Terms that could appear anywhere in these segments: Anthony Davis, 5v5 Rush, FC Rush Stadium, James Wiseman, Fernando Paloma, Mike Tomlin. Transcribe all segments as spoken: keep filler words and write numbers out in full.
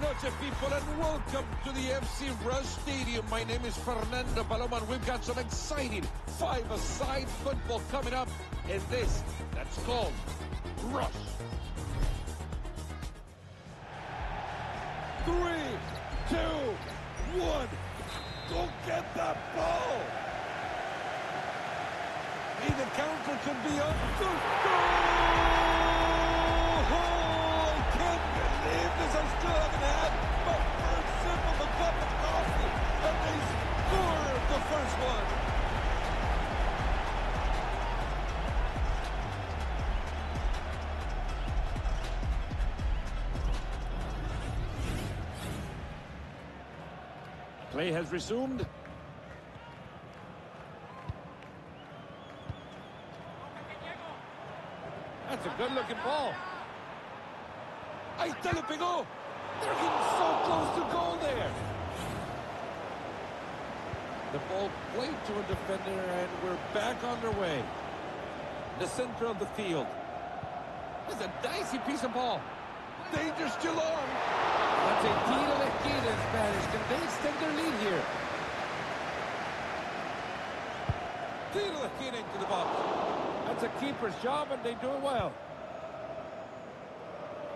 noches, people, and welcome to the F C Rush Stadium. My name is Fernando Paloma, and we've got some exciting five-a-side football coming up in this that's called Rush. Three, two, one. Go get that ball. And the counter could be up to goal. Oh, I can't believe this. I still haven't had my first sip of a cup of coffee, and they scored the first one. Play has resumed. That's a good-looking ball. Ahí está, le pegó. They're getting so close to goal there. The ball played to a defender, and we're back on their way. The center of the field. That's a dicey piece of ball. Danger still on. That's a tiro de esquina in Spanish. Can they extend their lead here? Tiro de esquina into the box. That's a keeper's job, and they do it well.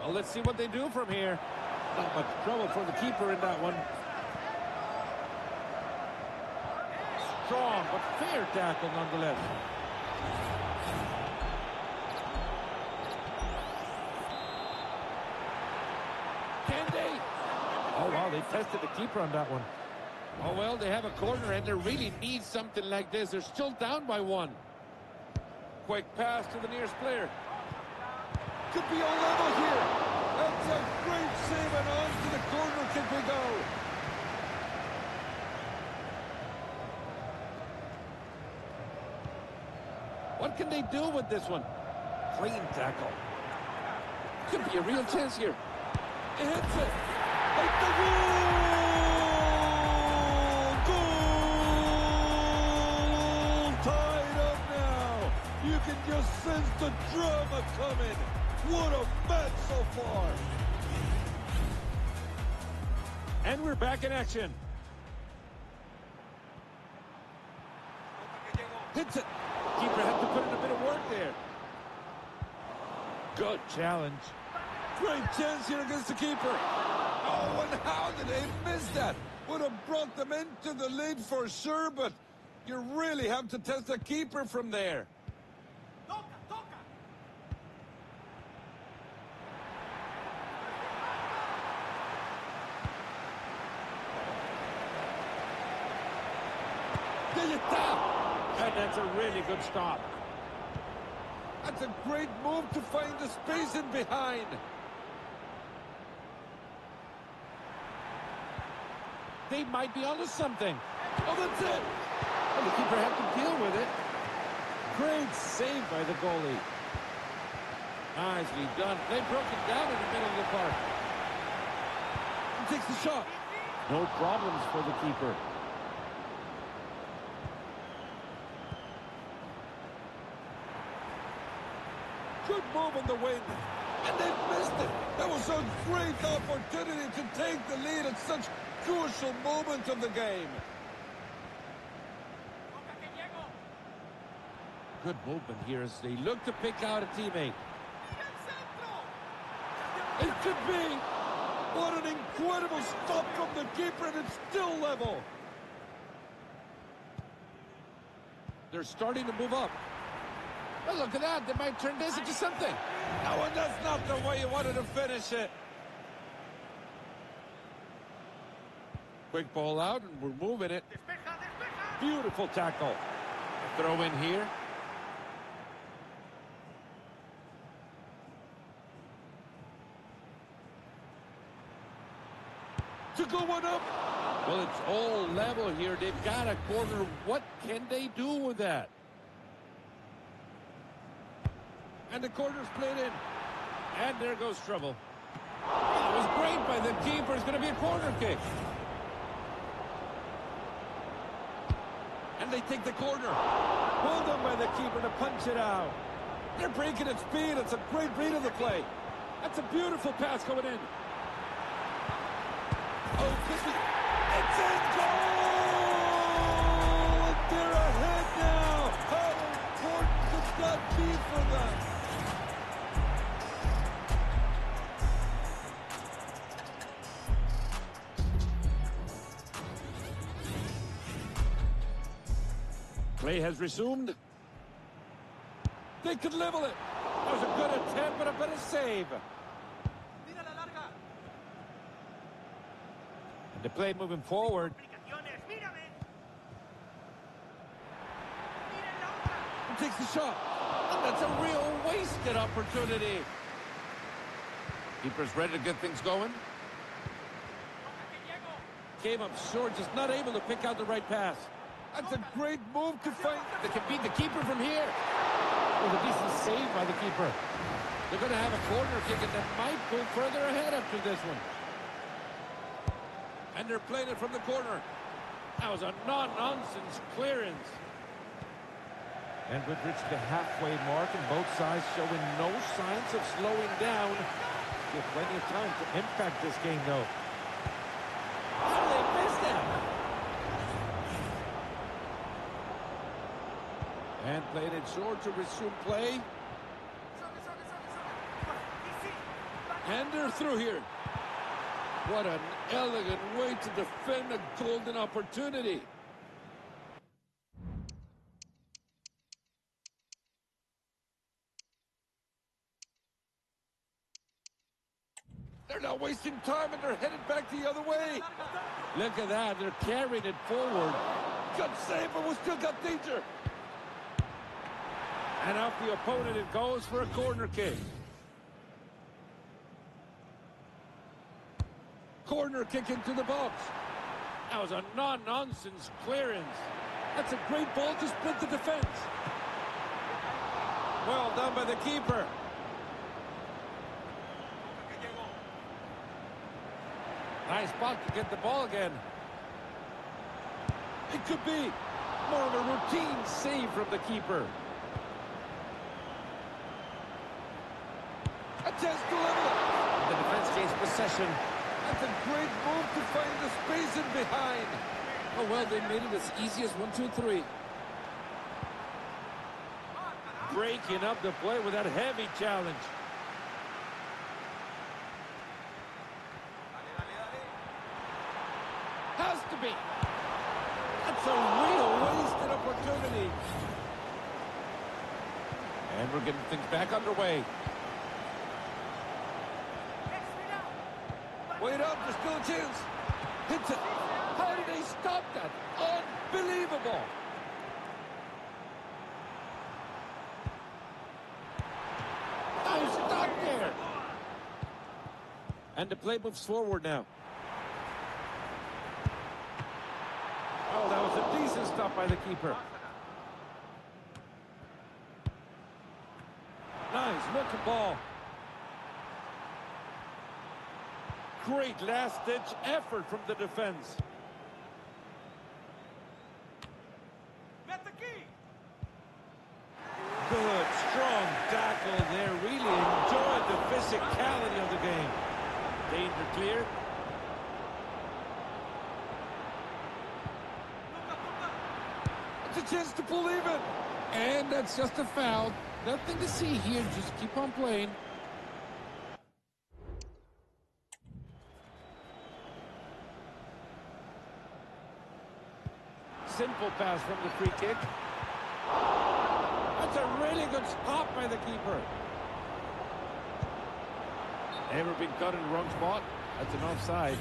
Well, let's see what they do from here. Not much trouble for the keeper in that one. Strong, but fair tackle nonetheless. Oh, wow, they tested the keeper on that one. Oh, well, they have a corner, and they really need something like this. They're still down by one. Quick pass to the nearest player. Could be all level here. That's a great save, and on to the corner kick we go. What can they do with this one? Clean tackle. Could be a real chance here. It hits it. At the goal! Goal! Tied up now. You can just sense the drama coming. What a match so far. And we're back in action. Hits it. Keeper had to put in a bit of work there. Good challenge. Great chance here against the keeper. Oh, and how did they miss that? Would have brought them into the lead for sure, but you really have to test the keeper from there. Toca, toca. There you stop. And that's a really good stop. That's a great move to find the space in behind. They might be onto something. Oh, that's it! Well, the keeper had to deal with it. Great save by the goalie. Nicely done. They broke it down in the middle of the park. He takes the shot. No problems for the keeper. Good move on the wing. And they missed it. That was a great opportunity to take the lead at such crucial moment of the game. Good movement here as they look to pick out a teammate. It could be. What an incredible stop from the keeper, and it's still level. They're starting to move up. Well, look at that. They might turn this into something. No, and that's not the way you wanted to finish it. Quick ball out, and we're moving it. Despeja, despeja. Beautiful tackle. Throw in here. To go one up. Well, it's all level here. They've got a corner. What can they do with that? And the corner's played in. And there goes trouble. That was great by the keeper. It's going to be a corner kick. And they take the corner. Pulled on by the keeper to punch it out. They're breaking at speed. It's a great read of the play. That's a beautiful pass coming in. Play has resumed. They could level it. That was a good attempt, but a better save. And the play moving forward. And takes the shot. Oh, that's a real wasted opportunity. Keeper's ready to get things going. Came up short, just not able to pick out the right pass. That's a great move to fight. They can beat the keeper from here. With a decent save by the keeper. They're going to have a corner kick, and that might go further ahead after this one. And they're playing it from the corner. That was a non-nonsense clearance. And we've reached the halfway mark, and both sides showing no signs of slowing down. Give plenty of time to impact this game, though. And played it short to resume play. And they're through here. What an elegant way to defend a golden opportunity. They're not wasting time, and they're headed back the other way. Look at that. They're carrying it forward. Good save, but we still got danger. And off the opponent it goes for a corner kick. Corner kick into the box. That was a non-nonsense clearance. That's a great ball to split the defense. Well done by the keeper. Nice spot to get the ball again. It could be more of a routine save from the keeper. Just delivered. The defense gains possession. That's a great move to find the space in behind. Oh, well, they made it as easy as one, two, three. Breaking up the play with that heavy challenge. Has to be. That's a real wasted opportunity. And we're getting things back underway. Wait up, there's still a chance. Hits it. How did they stop that? Unbelievable. I was stuck there. And the play moves forward now. Oh, that was a decent stop by the keeper. Nice looking ball. Great last-ditch effort from the defense. That's the key. Good, strong tackle there. Really enjoyed the physicality of the game. Danger clear. It's a chance to pull even. And that's just a foul. Nothing to see here. Just keep on playing. Simple pass from the free kick. That's a really good stop by the keeper. Never been caught in the wrong spot. That's an offside.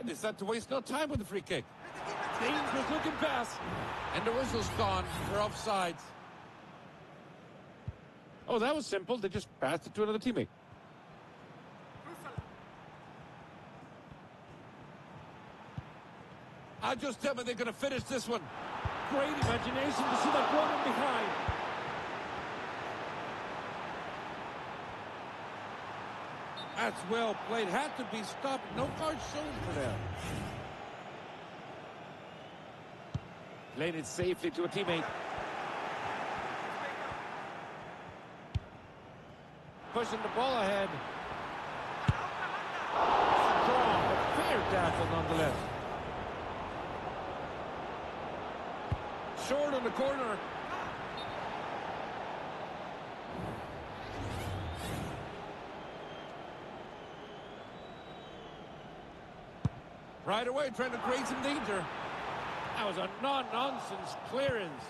And it's not to waste no time with the free kick. Dangerous looking pass. And the whistle's gone for offsides. Oh, that was simple. They just passed it to another teammate. I just tell me they're going to finish this one. Great imagination to see that running behind. That's well played. Had to be stopped. No card shown for that. Played it safely to a teammate. Pushing the ball ahead. tackle nonetheless. Short in the corner. Right away, trying to create some danger. That was a non-nonsense clearance.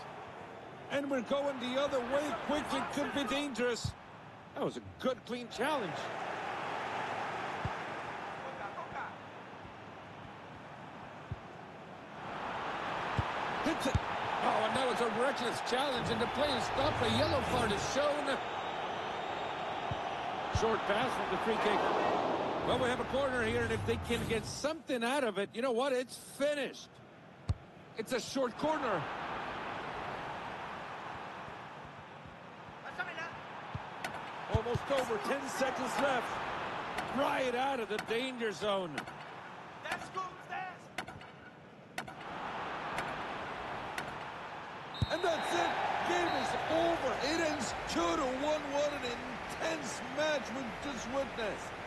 And we're going the other way quickly. Could be dangerous. That was a good, clean challenge. Hits it. Oh, and that was a reckless challenge, and the play is stopped. A yellow card is shown. Short pass from the free kick. Well, we have a corner here, and if they can get something out of it, you know what? It's finished. It's a short corner. Almost over. Ten seconds left. Right out of the danger zone. That's good. And that's it. Game is over. It ends two to one. What an intense match we just witnessed.